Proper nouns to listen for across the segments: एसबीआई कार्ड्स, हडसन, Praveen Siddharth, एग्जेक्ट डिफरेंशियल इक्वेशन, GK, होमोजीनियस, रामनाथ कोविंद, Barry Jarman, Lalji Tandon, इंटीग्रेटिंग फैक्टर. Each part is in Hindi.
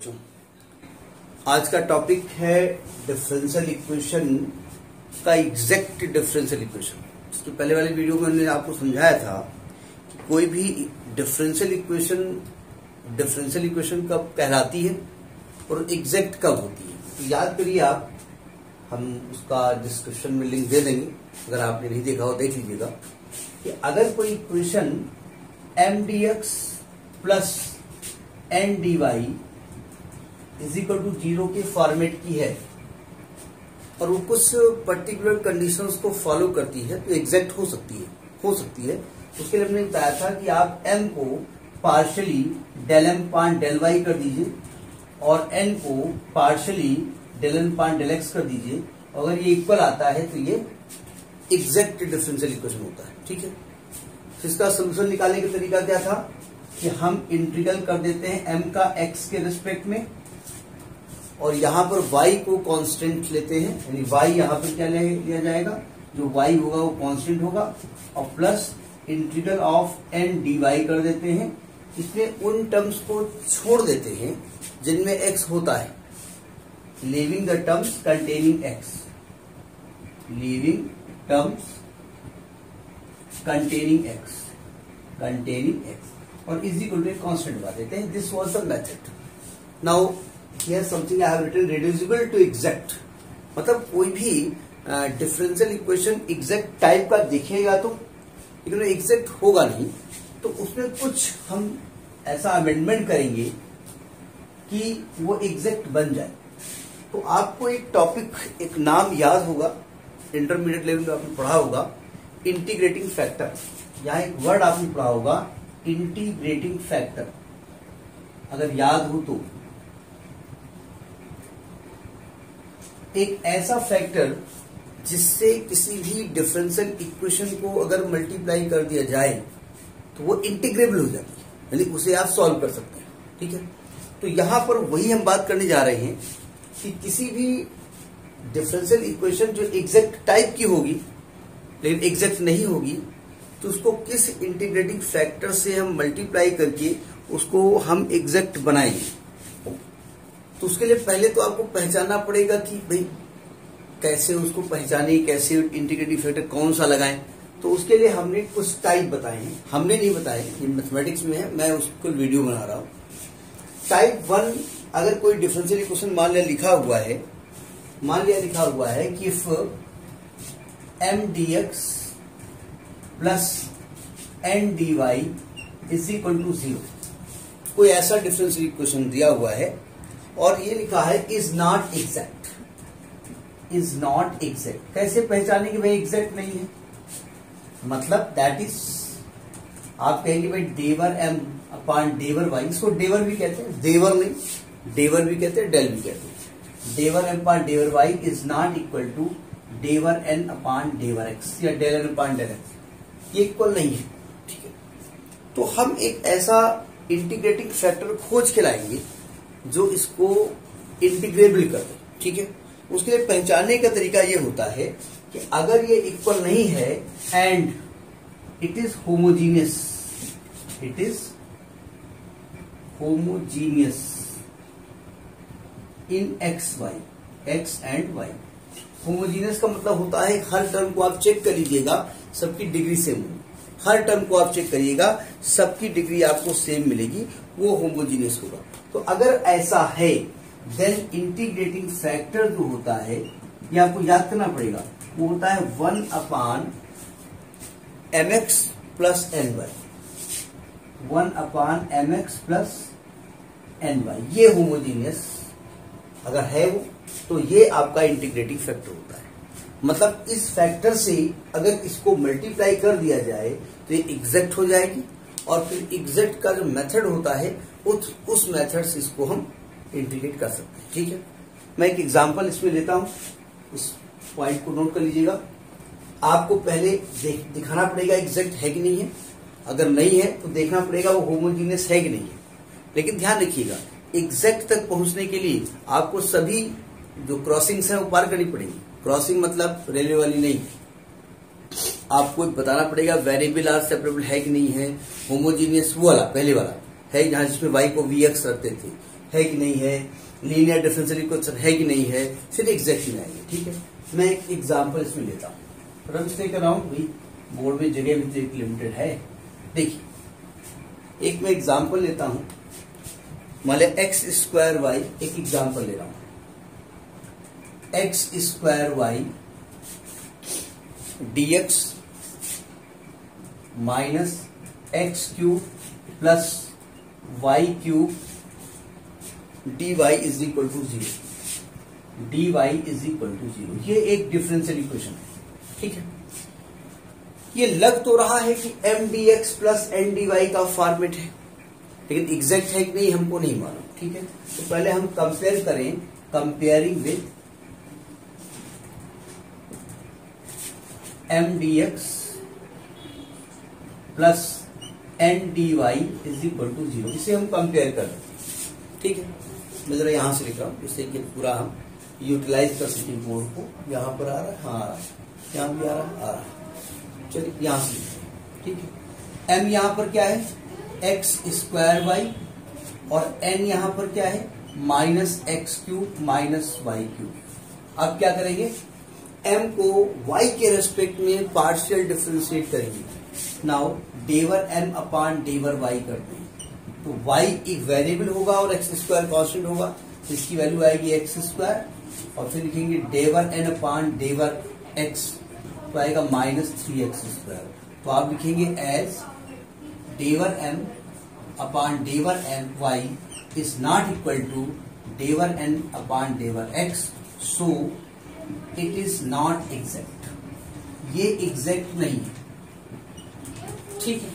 बच्चों, आज का टॉपिक है डिफरेंशियल इक्वेशन का एग्जेक्ट डिफरेंशियल इक्वेशन। तो पहले वाली वीडियो में हमने आपको समझाया था कि कोई भी डिफरेंशियल इक्वेशन कब कहलाती है और एग्जैक्ट कब होती है। तो याद करिए आप, हम उसका डिस्क्रिप्शन में लिंक दे देंगे, अगर आपने नहीं देखा हो देख लीजिएगा कि अगर कोई equation mdx plus ndy is equal to 0 के फॉर्मेट की है और वो कुछ पर्टिकुलर कंडीशंस को फॉलो करती है तो एग्जैक्ट हो सकती है। उसके लिए हमने बताया था कि आप m को partially del m upon del y कर दीजिए और n को partially del n upon del x कर दीजिए, अगर ये इक्वल आता है तो ये एग्जैक्ट डिफरेंशियल इक्वेशन होता है। ठीक है, तो इसका सोल्यूशन निकालने का तरीका क्या था कि हम इंटीग्रल कर देते हैं m का x के रिस्पेक्ट में और यहाँ पर y को कांस्टेंट लेते हैं, यानी y यहाँ पर क्या लिया जाएगा, जो y होगा वो कांस्टेंट होगा और plus integral of n dy कर देते हैं। इसमें उन टर्म्स को छोड़ देते हैं जिनमें x होता है, leaving the terms containing x, leaving terms containing x और इज इक्वल टू कांस्टेंट बना देते हैं। This was the method. Now Here something I have written reducible to exact, मतलब कोई भी डिफरेंशियल इक्वेशन एग्जैक्ट टाइप का दिखेगा तो लेकिन एग्जैक्ट होगा नहीं, तो उसमें कुछ हम ऐसा अमेंडमेंट करेंगे कि वो एग्जैक्ट बन जाए। तो आपको एक टॉपिक, एक नाम याद होगा, इंटरमीडिएट लेवल में आपने पढ़ा होगा इंटीग्रेटिंग फैक्टर, या एक वर्ड आपने पढ़ा होगा इंटीग्रेटिंग फैक्टर, अगर याद हो तो। एक ऐसा फैक्टर जिससे किसी भी डिफरेंशियल इक्वेशन को अगर मल्टीप्लाई कर दिया जाए तो वो इंटीग्रेबल हो जाती है, यानी उसे आप सॉल्व कर सकते हैं। ठीक है, तो यहां पर वही हम बात करने जा रहे हैं कि किसी भी डिफरेंशियल इक्वेशन जो एग्जैक्ट टाइप की होगी लेकिन एग्जैक्ट नहीं होगी, तो उसको किस इंटीग्रेटिंग फैक्टर से हम मल्टीप्लाई करके उसको हम एग्जैक्ट बनाएंगे। तो उसके लिए पहले तो आपको पहचानना पड़ेगा कि भाई कैसे उसको पहचाने, कैसे इंटीग्रेटिंग फैक्टर कौन सा लगाएं। तो उसके लिए हमने कुछ टाइप बताए हैं, हमने नहीं बताए, ये मैथमेटिक्स में है, मैं उसको वीडियो बना रहा हूं। टाइप वन, अगर कोई डिफरेंशियल इक्वेशन मान लिया लिखा हुआ है कि if mdx plus ndy is equal to 0, कोई ऐसा डिफरेंशियल इक्वेशन दिया हुआ है और ये लिखा है is not exact, is not exact. कैसे पहचाने कि भाई एग्जैक्ट नहीं है, मतलब दैट इज, आप कहेंगे भाई देवर एम अपॉन देवर वाई, इसको देवर भी कहते हैं, देवर नहीं, देवर भी कहते हैं, डेल भी कहते हैं। देवर एम अपॉन देवर Y is not equal to देवर एन अपॉन देवर एक्स या del N upon del x, ये इक्वल नहीं है। ठीक है, तो हम एक ऐसा इंटीग्रेटिंग फैक्टर खोज के लाएंगे जो इसको इंटीग्रेबल कर दे। ठीक है, उसके लिए पहचानने का तरीका ये होता है कि अगर ये इक्वल नहीं है and it is होमोजीनियस, it is होमोजीनियस in x Y, x and Y. होमोजीनियस का मतलब होता है हर टर्म को आप चेक कर लीजिएगा सबकी डिग्री सेम होगी, हर टर्म को आप चेक करिएगा सबकी डिग्री आपको सेम मिलेगी, वो होमोजीनियस होगा। तो अगर ऐसा है देन इंटीग्रेटिंग फैक्टर जो होता है ये आपको याद करना पड़ेगा, वो होता है 1 upon M x plus N Y, 1 upon M x plus N Y, ये होमोजीनियस अगर है वो, तो ये आपका इंटीग्रेटिंग फैक्टर होता है। मतलब इस फैक्टर से अगर इसको मल्टीप्लाई कर दिया जाए तो ये एग्जैक्ट हो जाएगी और फिर एग्जैक्ट का जो मेथड होता है उस मेथड से इसको हम इंटीग्रेट कर सकते हैं। ठीक है, मैं एक एग्जांपल इसमें लेता हूं, इस पॉइंट को नोट कर लीजिएगा। आपको पहले दिखाना पड़ेगा एग्जैक्ट है कि नहीं है, अगर नहीं है तो देखना पड़ेगा वो होमोजीनियस है कि नहीं है। लेकिन ध्यान रखिएगा, एग्जैक्ट तक पहुंचने के लिए आपको सभी जो क्रॉसिंग्स हैं वो पार करनी पड़ेगी। क्रॉसिंग मतलब रेलवे वाली नहीं, आपको बताना पड़ेगा वेरिएबल आर सेपरेबल है कि नहीं है। होमोजीनियस वो वाला पहले वाला है जहां जिसमें y को vx रखते थे, है कि नहीं है, लीनियर डिफरेंशियल इक्वेशन है कि नहीं है, सिर्फ एग्जैक्ट मिलाएंगे। ठीक है, मैं एक एग्जांपल इसमें लेता हूँ, रंग से कर रहा हूँ भाई, बोर्ड में जगह भी लिमिटेड है। देखिए एक मैं एग्जांपल लेता हूँ, मान लिया एक्स स्क्वायर वाई, एक एग्जांपल ले रहा हूँ, x square Y DX minus x cube plus Y cube D Y is equal to zero, D Y is equal to zero. ये एक डिफरेंशियल इक्वेशन है। ठीक है, ये लग तो रहा है कि M D x plus N D Y का फॉर्मेट है, लेकिन एग्जैक्ट है कि नहीं हमको नहीं मालूम। ठीक है, तो पहले हम कंपेयर करें, comparing with M D x plus N D Y is equal to zero, इसे हम कंपेयर कर लेते हैं। ठीक है, मैं जरा यहां से लिख रहा हूं जिससे कि पूरा हम यूटिलाइज कर सकें बोर्ड को। यहां पर आ रहा है, हाँ आ रहा है, यहां भी आ रहा है। चलिए यहां से लिखते हैं। ठीक है, एम यहां पर क्या है, एक्स स्क्वायर वाई, और एन यहां पर क्या है, minus x cube minus Y cube. अब क्या करेंगे, m को y के रेस्पेक्ट में पार्शियल डिफ्रेंशिएट करेंगे। नाउ डेवर m अपॉन डेवर y करते हैं, तो y एक वेरिएबल होगा और x स्क्वायर कॉन्स्टेंट होगा, इसकी वैल्यू आएगी एक्स स्क्वायर, और फिर लिखेंगे डेवर n अपॉन डेवर x, तो आएगा माइनस 3x स्क्वायर। तो आप लिखेंगे एज डेवर m अपॉन डेवर m y is not equal to डेवर n अपॉन डेवर x, so it is not exact. ये एग्जैक्ट नहीं है। ठीक है,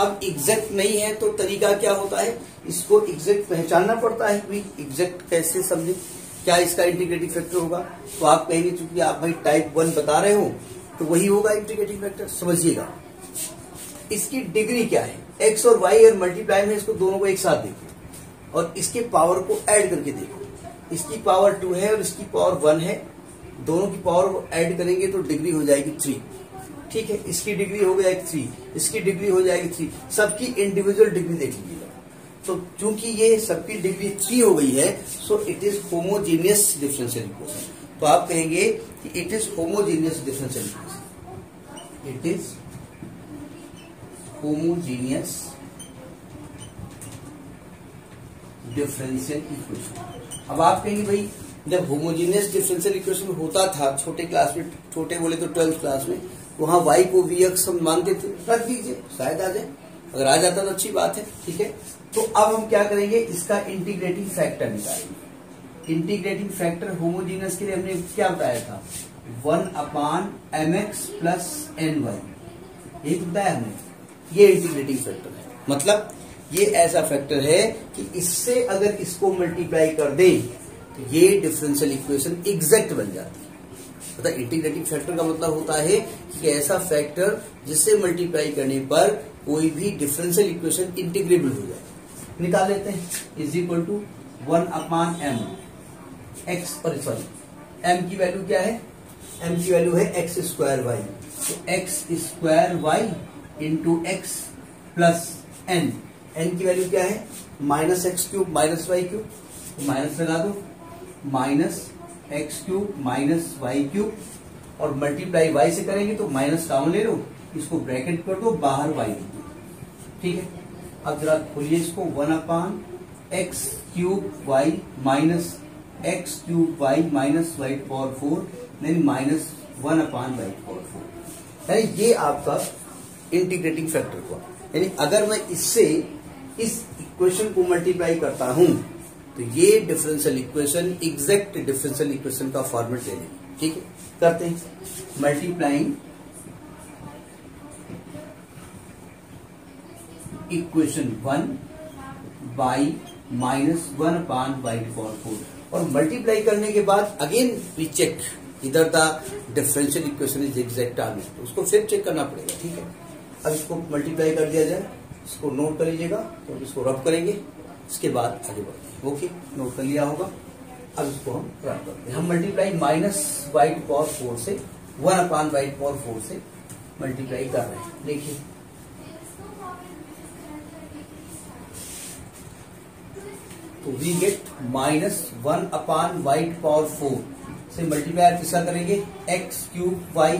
अब एग्जैक्ट नहीं है तो तरीका क्या होता है, इसको एग्जैक्ट पहचानना पड़ता है कि एग्जैक्ट कैसे समझे, क्या इसका इंटीग्रेटिंग फैक्टर होगा। तो आप कहेंगे चूंकि आप भाई टाइप 1 बता रहे हो तो वही होगा इंटीग्रेटिंग फैक्टर, समझिएगा। इसकी डिग्री क्या है, एक्स और वाई और मल्टीप्लाई में इसको दोनों को एक साथ देखो और इसके पावर को एड करके देखो। इसकी पावर 2 है और इसकी पावर 1 है, दोनों की पावर को ऐड करेंगे तो डिग्री हो जाएगी 3। ठीक है, इसकी डिग्री हो जाएगी 3, इसकी डिग्री हो जाएगी 3, सबकी इंडिविजुअल डिग्री देख लीजिएगा। तो चूंकि ये सबकी डिग्री 3 हो गई है, so it is होमोजीनियस differential equation. तो आप कहेंगे कि it is होमोजीनियस differential equation, it is होमोजीनियस differential equation. अब आप कहेंगे भाई जब होमोजीनियस डिफरेंशियल इक्वेशन होता था छोटे क्लास में, छोटे बोले तो 12th क्लास में, वहां y को vx हम मानते थे, रख दीजिए शायद आ जाए, अगर आ जाता तो अच्छी बात है। ठीक है, तो अब हम क्या करेंगे, इसका इंटीग्रेटिंग फैक्टर निकालेंगे। इंटीग्रेटिंग फैक्टर होमोजीनियस के लिए हमने क्या बताया था, 1 upon M x plus N Y, यही बताया हमने। ये इंटीग्रेटिंग फैक्टर है, मतलब ये ऐसा फैक्टर है कि इससे अगर इसको मल्टीप्लाई कर दे तो ये डिफरेंशियल इक्वेशन एग्जैक्ट बन जाती है। मतलब इंटीग्रेटिंग फैक्टर का मतलब होता है कि ऐसा फैक्टर जिससे मल्टीप्लाई करने पर कोई भी डिफरेंशियल इक्वेशन इंटीग्रेबल हो जाए। निकाल लेते हैं, is equal to 1 upon M x, और सॉरी एम की वैल्यू क्या है, एम की वैल्यू है एक्स स्क्वायर वाई, तो x square Y into x plus N, N की वैल्यू क्या है, minus x cube minus Y cube, तो माइनस लगा दो, minus x cube minus Y cube, और मल्टीप्लाई वाई से करेंगे तो माइनस कॉमन ले लो, इसको ब्रैकेट कर दो, बाहर वाई लिख दो। ठीक है, अब जरा खोलिए इसको, 1 upon x cube Y minus x cube Y minus Y power 4, यानी माइनस 1 अपान वाई पावर 4, यानी ये आपका इंटीग्रेटिंग फैक्टर हुआ। यानी अगर मैं इससे इस इक्वेशन को मल्टीप्लाई करता हूं तो ये differential equation exact differential equation का फॉर्मेट ले लेंगे। ठीक है, करते हैं, multiplying equation 1 by minus 1 upon by power 4, और मल्टीप्लाई करने के बाद अगेन वी चेक इधर the differential equation is exact or not, उसको फिर चेक करना पड़ेगा। ठीक है, अब इसको मल्टीप्लाई कर दिया जाए, इसको नोट कर लीजिएगा, तो इसको रब करेंगे, इसके बाद आगे बढ़ते हैं। ओके, नोट कर लिया होगा। अब इसको हम रब करते हैं, हम मल्टीप्लाई माइनस वाई पावर 4 से, 1 अपान वाई पावर 4 से मल्टीप्लाई कर रहे हैं। देखिए तो वी गेट -1/y4 से मल्टीप्लाई किसका करेंगे x cube Y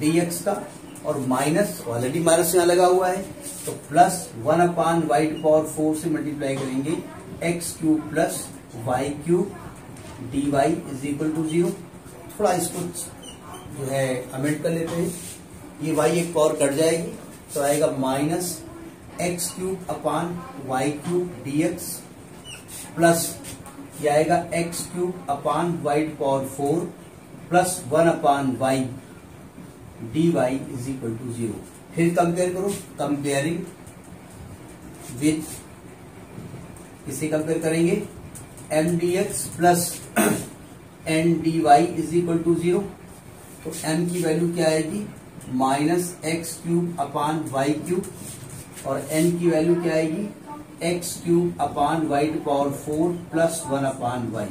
D x का और माइनस ऑलरेडी माइनस यहाँ लगा हुआ है तो +1/y4 से मल्टीप्लाई करेंगे x cube plus Y cube D Y is equal to 0। थोड़ा इसको जो है अमेंड कर लेते हैं, ये y एक पावर कट जाएगी तो आएगा -x³ y³ dx प्लस ये आएगा x³ y4 +1/y dy is equal to 0। फिर कंपेयर करो, कंपेयरिंग विथ इसे कंपेयर करेंगे mdx plus ndy is equal to 0 तो m की वैल्यू क्या आएगी -x³ y³ और n की वैल्यू क्या आएगी x³ y4 +1/y।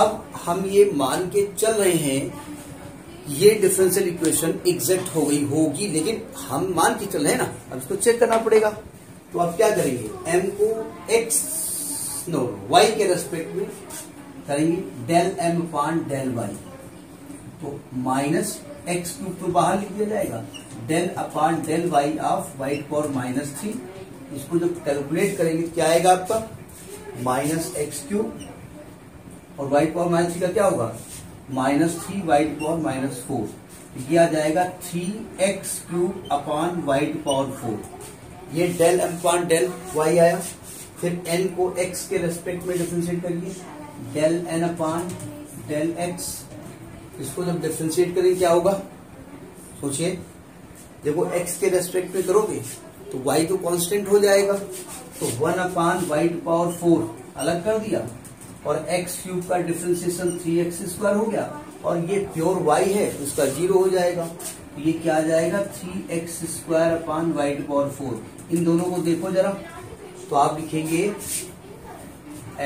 अब हम ये मान के चल रहे हैं ये डिफरेंशियल इक्वेशन एग्जैक्ट हो गई होगी, लेकिन हम मान के चल रहे हैं ना, अब इसको चेक करना पड़ेगा। तो आप क्या करेंगे m को y के रेस्पेक्ट में करेंगे del m/del y तो -x³ तो बाहर लिख दिया जाएगा del/del y ऑफ y⁻³ इसको जब कैलकुलेट करेंगे क्या आएगा आपका -x³ और y⁻³ का क्या होगा -3y⁻4 ये आ जाएगा 3x³ y⁻4 ये del m/del y आया। फिर n को x के रेस्पेक्ट में डिफरेंशिएट करिए del n/del x इसको जब डिफरेंशिएट करेंगे क्या होगा सोचिए, देखो x के रेस्पेक्ट में करोगे तो y तो कांस्टेंट हो जाएगा तो 1/y4 अलग कर दिया और x³ का डिफरेंशिएशन 3x² हो गया और ये प्योर y है उसका 0 हो जाएगा तो ये क्या आ जाएगा 3x² y4। इन दोनों को देखो जरा तो आप लिखेंगे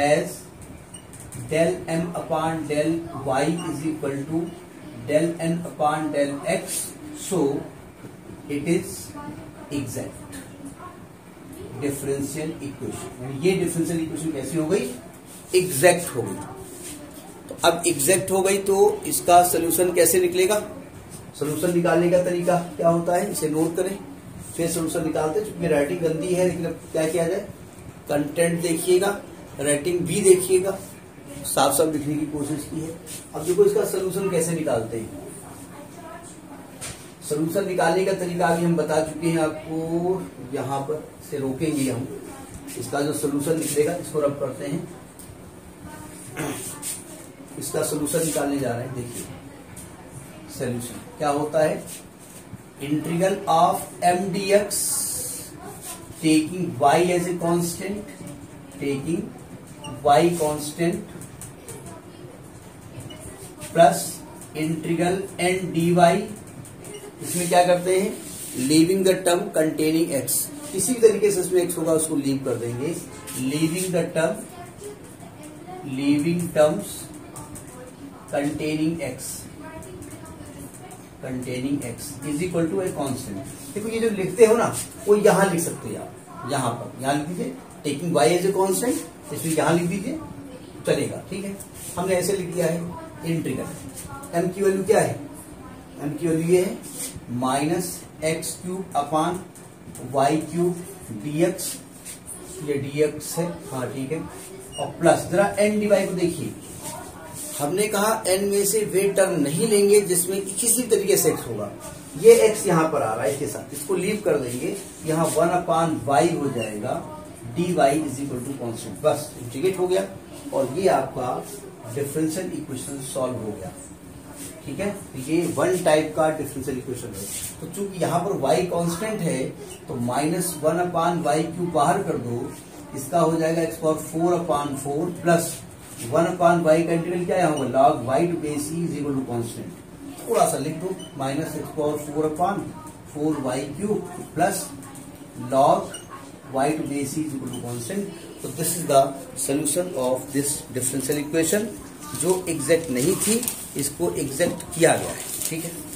as del m/del y is equal to del n/del x so it is exact differential equation. ये डिफरेंशियल इक्वेशन कैसी हो गई एग्जैक्ट हो गई। तो अब एग्जैक्ट हो गई तो इसका सोल्यूशन कैसे निकलेगा, सोल्यूशन निकालने का तरीका क्या होता है इसे नोट करें फिर सोल्यूशन निकालते हैं। चूंकि राइटिंग गंदी है लेकिन अब क्या किया जाए, कंटेंट देखिएगा राइटिंग भी देखिएगा, साफ साफ लिखने की कोशिश की है। अब देखो इसका सोल्यूशन कैसे निकालते हैं, सोल्यूशन निकालने का तरीका अभी हम बता चुके हैं आपको, यहाँ पर से रोकेंगे हम, इसका जो सोल्यूशन निकलेगा इसको रब करते हैं, इसका सोल्यूशन निकालने जा रहे हैं। देखिए सोल्यूशन क्या होता है integral of mdx taking y as a constant plus integral n dy इसमें क्या करते हैं leaving the term containing x, किसी भी तरीके से इसमें x होगा उसको लीव कर देंगे leaving the term leaving terms containing x is equal to a constant. देखो ये जो लिखते हो ना वो यहाँ लिख सकते हैं आप, यहाँ पर यहाँ लिख दीजिए taking y as a constant इसमें यहाँ लिख दीजिए चलेगा। ठीक है हमने ऐसे लिख दिया है इंटीग्रल m की वैल्यू क्या है, m की वैल्यू ये है -x³ y³ dx ये dx है हाँ ठीक है और प्लस जरा n dy को देखिए, हमने कहा n में से वे टर्म नहीं लेंगे जिसमें किसी तरीके से x होगा, ये x यहाँ पर आ रहा है इसके साथ इसको लीव कर देंगे यहाँ 1/y हो जाएगा dy is equal to constant बस इंटीग्रेट हो गया और ये आपका डिफरेंशियल इक्वेशन सॉल्व हो गया। ठीक है ये वन टाइप का डिफरेंशियल इक्वेशन है। तो चूंकि यहाँ पर y कॉन्स्टेंट है तो -1/y³ बाहर कर दो इसका हो जाएगा x⁴/4 प्लस 1/y का इंटीग्रल क्या है होगा log y to base e is equal to constant, थोड़ा सा लिख दो -x⁴/4y³ plus log y to base e is equal to constant. तो this is the solution of this differential equation जो एग्जैक्ट नहीं थी इसको एग्जैक्ट किया गया है। ठीक है।